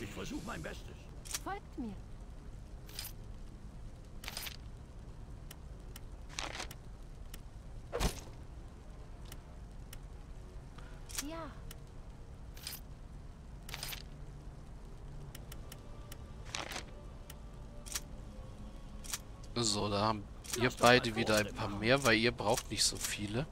Ich versuche mein Bestes. Folgt mir. Ja. So, da haben ihr beide wieder ein paar mehr, weil ihr braucht nicht so viele.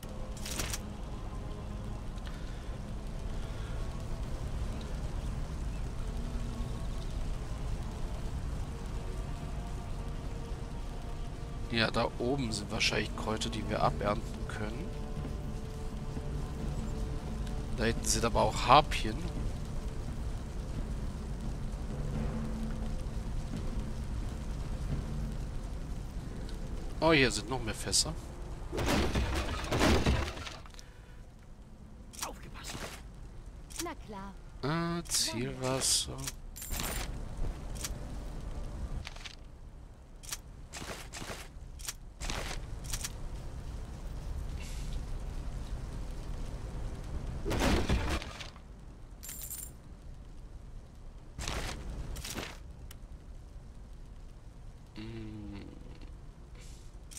Ja, da oben sind wahrscheinlich Kräuter, die wir abernten können. Da hinten sind aber auch Harpien. Oh, hier sind noch mehr Fässer. Aufgepasst. Na klar. Ah, Zielwasser.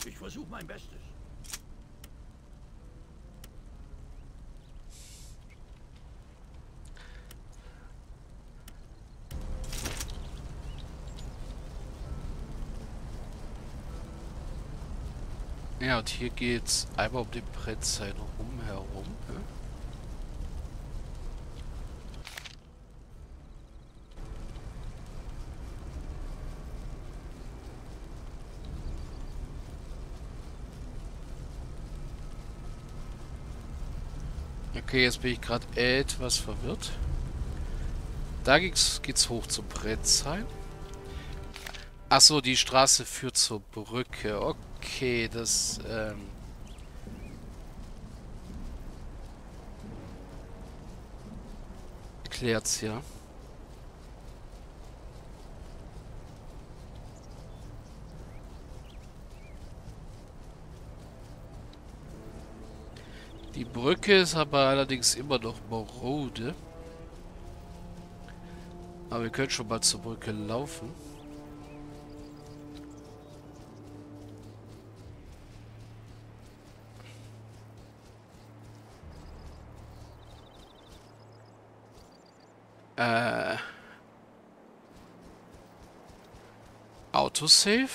Ich versuche mein Bestes. Ja, und hier geht's einmal um den Brettseil herum. Okay, jetzt bin ich gerade etwas verwirrt. Da geht's hoch zum Brettseil. Achso, die Straße führt zur Brücke. Okay, das... erklärt's ja. Die Brücke ist aber allerdings immer noch marode. Aber wir können schon mal zur Brücke laufen. Autosave?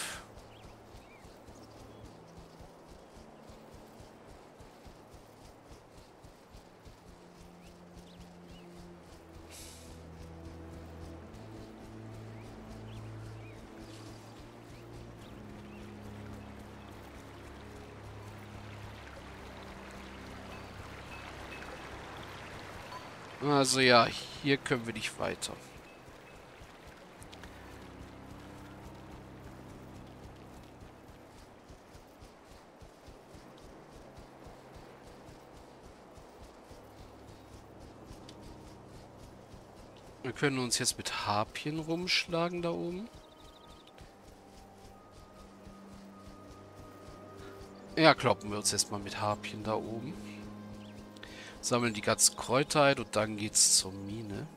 Also ja, hier können wir nicht weiter. Wir können uns jetzt mit Harpien rumschlagen da oben. Ja, kloppen wir uns jetzt mal mit Harpien da oben. Sammeln die ganzen Kräuter ein und dann geht's zur Mine.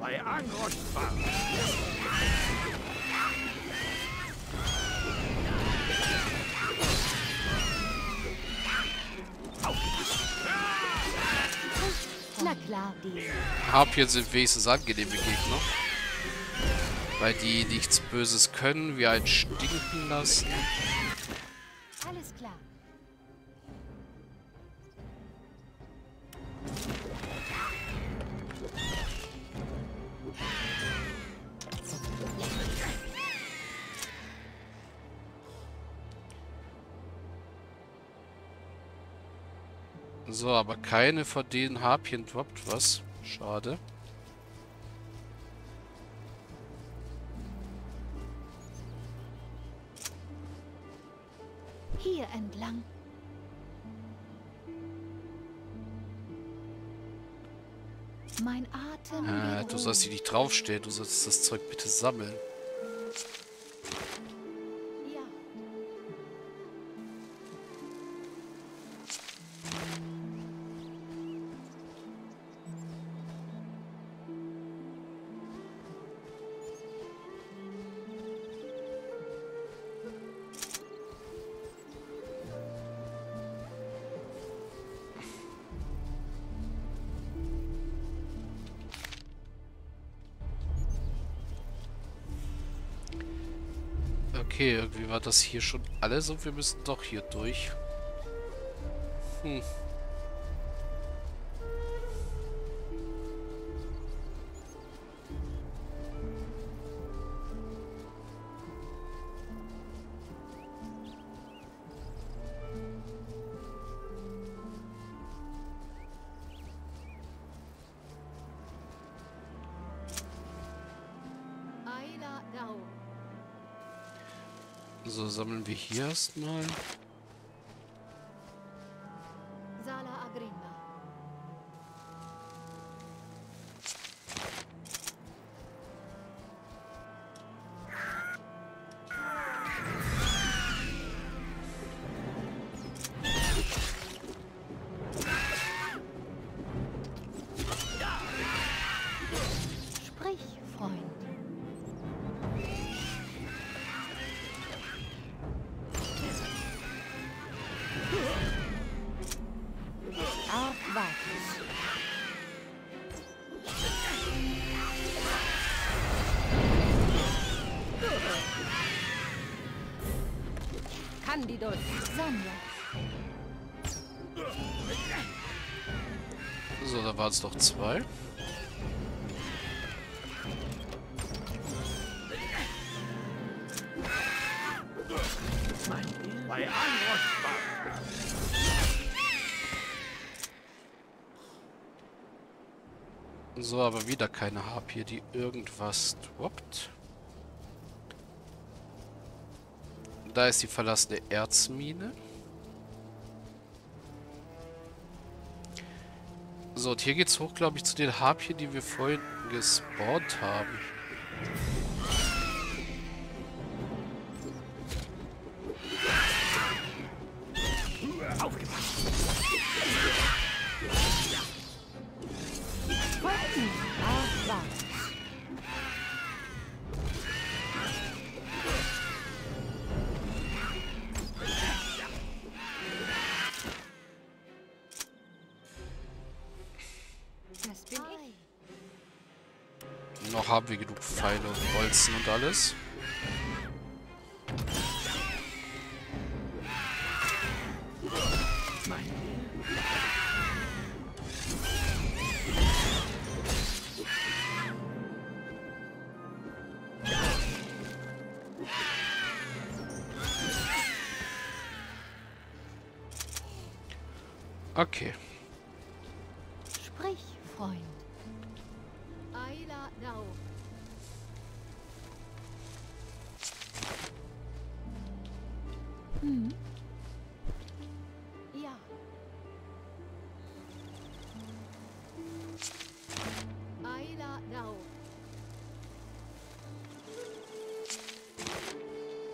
Bei Angrostbar. Harpien sind wenigstens angenehme Gegner, weil die nichts Böses können, wir einen stinken lassen. Alles klar. So, aber keine von den Harpien droppt was. Schade. Hier entlang. Mein Atem du sollst hier nicht draufstehen, du sollst das Zeug bitte sammeln. Ja. Okay, irgendwie war das hier schon alles und wir müssen doch hier durch. Hm. So, sammeln wir hier erstmal. Kandidos, Sammler. So, da waren es doch zwei. So, aber wieder keine Harpie, die irgendwas droppt. Da ist die verlassene Erzmine. So, und hier geht's hoch, glaube ich, zu den Harpien, die wir vorhin gespawnt haben. Noch haben wir genug Pfeile und Bolzen und alles. Okay. Sprich, Freund. Hm. Ja.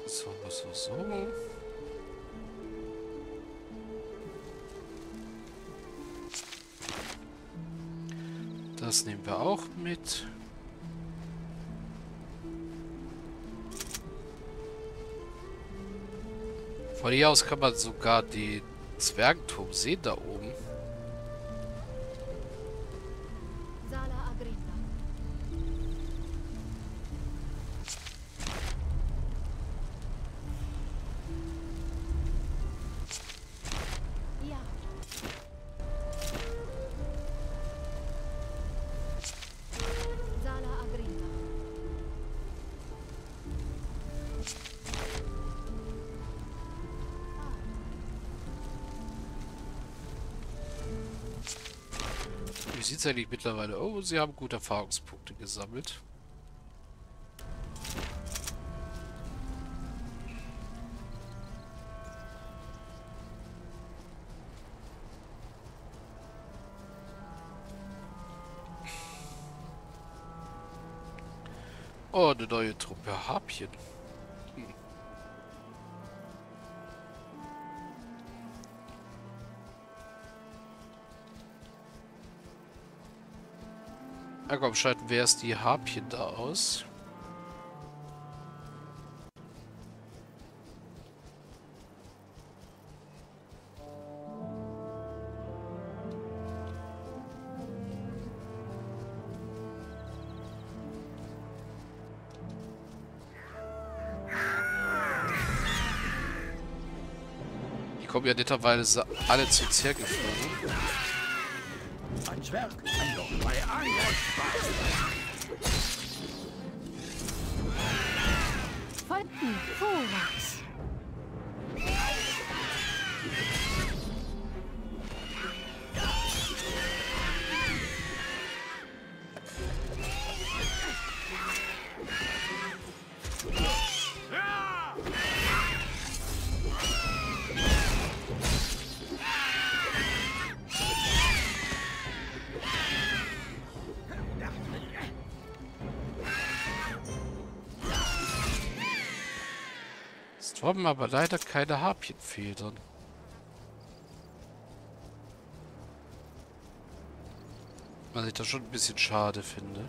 So. Das nehmen wir auch mit. Von hier aus kann man sogar den Zwergenturm sehen, da oben. Wie sieht es eigentlich mittlerweile? Oh, sie haben gute Erfahrungspunkte gesammelt. Oh, eine neue Truppe Harpien. Na komm, schalten wir erst die Harpien da aus. Ja, mittlerweile sind alle zu uns hergeflogen. Ein Schwert kann doch bei allen Spaß. Folgen vorwärts. Haben aber leider keine Harpienfedern. Was ich da schon ein bisschen schade finde.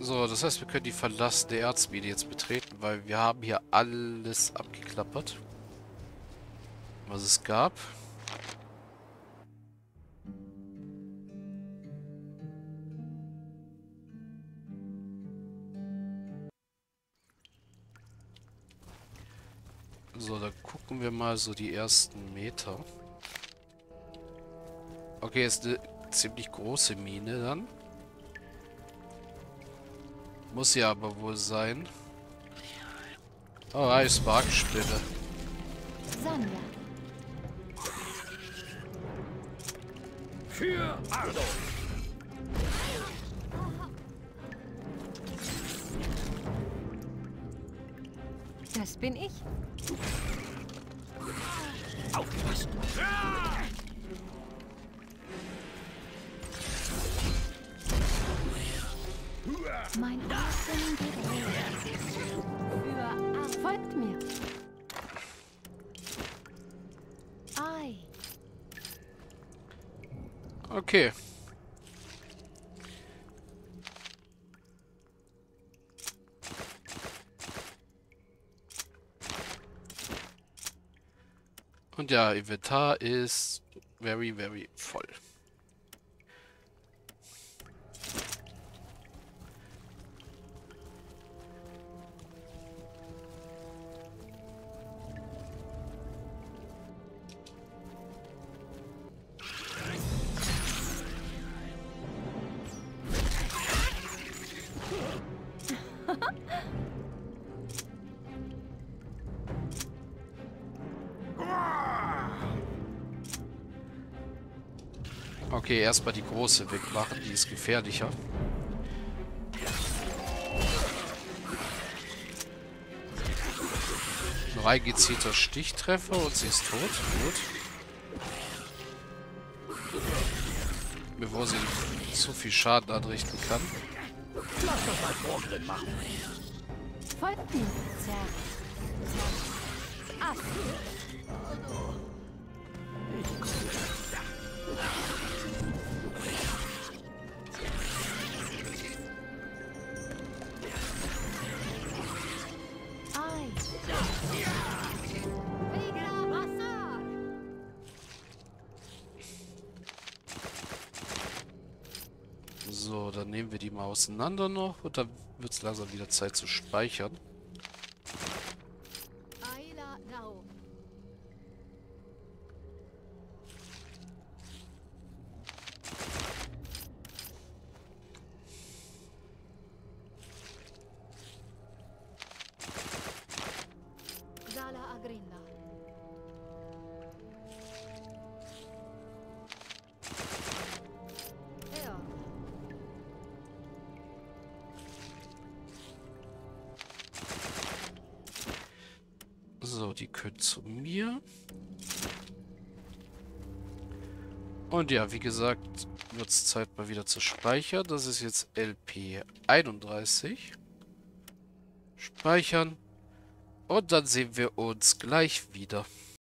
So, das heißt, wir können die verlassene Erzmine jetzt betreten, weil wir haben hier alles abgeklappert, was es gab. So, dann gucken wir mal so die ersten Meter. Okay, ist eine ziemlich große Mine dann. Muss ja aber wohl sein. Oh, Eiswagenspinne. Für Ardo. Das bin ich. Aufgepasst! Mein Aussehen geht für folgt mir! Ei! Okay. Und ja, Inventar ist very voll. Okay, erstmal die große wegmachen, die ist gefährlicher. Ein reingezielter Stichtreffer und sie ist tot. Gut. Bevor sie zu viel Schaden anrichten kann. Lass das mal Vorgrill machen. So, dann nehmen wir die mal auseinander noch und dann wird es langsam wieder Zeit zu speichern. Die können zu mir. Und ja, wie gesagt, wird es Zeit mal wieder zu speichern. Das ist jetzt LP 31. Speichern. Und dann sehen wir uns gleich wieder.